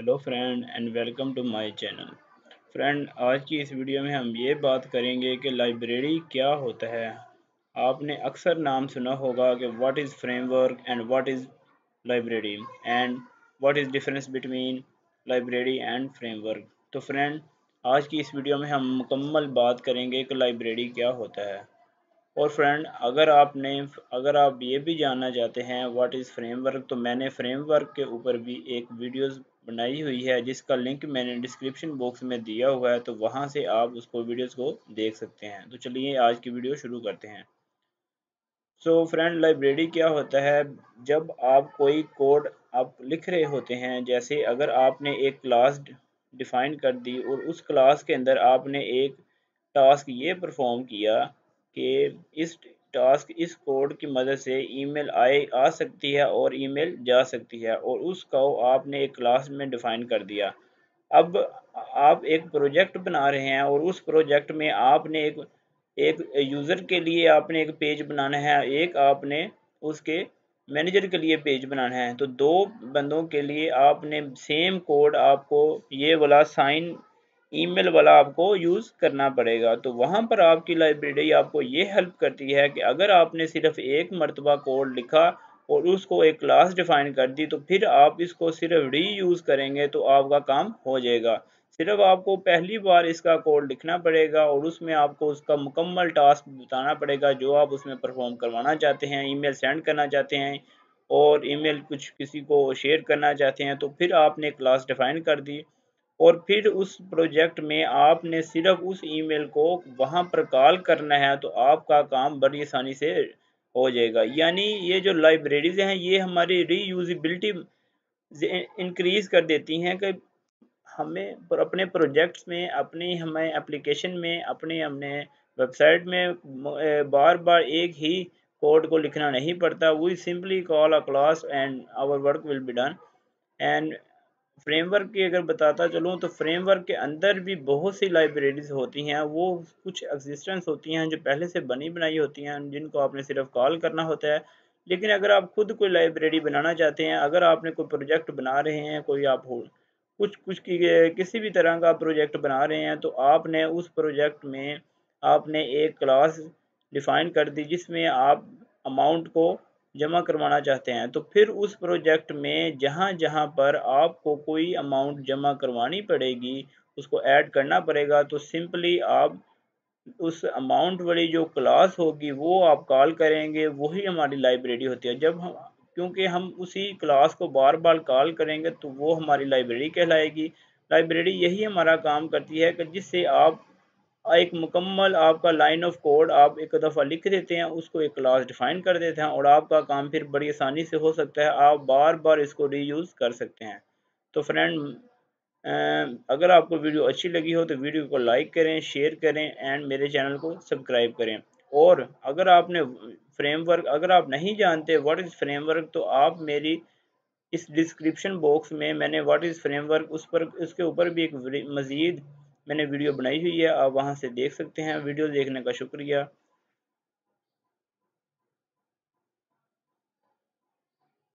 Hello friend and welcome to my channel. Friend, आज की इस वीडियो में हम ये बात करेंगे कि लाइब्रेरी क्या होता है। आपने अक्सर नाम सुना होगा कि what is framework and what is library and what is difference between library and framework. तो फ्रेंड, आज की इस वीडियो में हम मुकम्मल बात करेंगे कि लाइब्रेरी क्या होता है। और फ्रेंड, अगर आप ये भी जानना चाहते हैं व्हाट इज़ फ्रेमवर्क, तो मैंने फ्रेमवर्क के ऊपर भी एक वीडियोज़ बनाई हुई है जिसका लिंक मैंने डिस्क्रिप्शन बॉक्स में दिया हुआ है, तो वहां से आप उसको वीडियोस को देख सकते हैं। तो चलिए आज की वीडियो शुरू करते हैं। सो फ्रेंड, लाइब्रेरी क्या होता है? जब आप कोई कोड आप लिख रहे होते हैं, जैसे अगर आपने एक क्लास डिफाइन कर दी और उस क्लास के अंदर आपने एक टास्क ये परफॉर्म किया कि इस कोड की मदद से ईमेल आ सकती है और ईमेल जा सकती है, और उसको आपने एक क्लास में डिफाइन कर दिया। अब आप एक प्रोजेक्ट बना रहे हैं और उस प्रोजेक्ट में आपने एक यूज़र के लिए आपने एक पेज बनाना है, एक आपने उसके मैनेजर के लिए पेज बनाना है। तो दो बंदों के लिए आपने सेम कोड, आपको ये वाला साइन ईमेल वाला आपको यूज़ करना पड़ेगा। तो वहाँ पर आपकी लाइब्रेरी आपको ये हेल्प करती है कि अगर आपने सिर्फ एक मरतबा कोड लिखा और उसको एक क्लास डिफाइन कर दी, तो फिर आप इसको सिर्फ रीयूज़ करेंगे तो आपका काम हो जाएगा। सिर्फ आपको पहली बार इसका कोड लिखना पड़ेगा और उसमें आपको उसका मुकम्मल टास्क बताना पड़ेगा जो आप उसमें परफॉर्म करवाना चाहते हैं, ईमेल सेंड करना चाहते हैं और ईमेल कुछ किसी को शेयर करना चाहते हैं। तो फिर आपने क्लास डिफाइन कर दी और फिर उस प्रोजेक्ट में आपने सिर्फ उस ईमेल को वहाँ पर कॉल करना है, तो आपका काम बड़ी आसानी से हो जाएगा। यानी ये जो लाइब्रेरीज़ हैं ये हमारी रीयूज़िबिलिटी इंक्रीज़ कर देती हैं कि हमें अपने प्रोजेक्ट्स में, अपने हमें एप्लीकेशन में, अपने हमने वेबसाइट में बार बार एक ही कोड को लिखना नहीं पड़ता। We simply call a class and our work will be done. And framework की अगर बताता चलूँ तो फ्रेमवर्क के अंदर भी बहुत सी लाइब्रेरीज़ होती हैं। वो कुछ एग्जिस्टेंस होती हैं जो पहले से बनी बनाई होती हैं, जिनको आपने सिर्फ कॉल करना होता है। लेकिन अगर आप खुद कोई लाइब्रेरी बनाना चाहते हैं, अगर आपने कोई प्रोजेक्ट बना रहे हैं, कोई आप किसी भी तरह का प्रोजेक्ट बना रहे हैं, तो आपने उस प्रोजेक्ट में आपने एक क्लास डिफाइन कर दी जिसमें आप अमाउंट को जमा करवाना चाहते हैं। तो फिर उस प्रोजेक्ट में जहाँ जहाँ पर आपको कोई अमाउंट जमा करवानी पड़ेगी उसको ऐड करना पड़ेगा। तो सिंपली आप उस अमाउंट वाली जो क्लास होगी वो आप कॉल करेंगे, वही हमारी लाइब्रेरी होती है। क्योंकि हम उसी क्लास को बार बार कॉल करेंगे तो वो हमारी लाइब्रेरी कहलाएगी। लाइब्रेरी यही हमारा काम करती है कि जिससे आप एक मुकम्मल आपका लाइन ऑफ कोड आप एक दफ़ा लिख देते हैं, उसको एक क्लास डिफाइन कर देते हैं और आपका काम फिर बड़ी आसानी से हो सकता है। आप बार बार इसको रीयूज़ कर सकते हैं। तो फ्रेंड, अगर आपको वीडियो अच्छी लगी हो तो वीडियो को लाइक करें, शेयर करें एंड मेरे चैनल को सब्सक्राइब करें। और अगर आपने फ्रेमवर्क, अगर आप नहीं जानते व्हाट इज़ फ्रेमवर्क, तो आप मेरी इस डिस्क्रिप्शन बॉक्स में मैंने व्हाट इज़ फ्रेमवर्क उसके ऊपर भी एक मज़ीद मैंने वीडियो बनाई हुई है, आप वहां से देख सकते हैं। वीडियो देखने का शुक्रिया।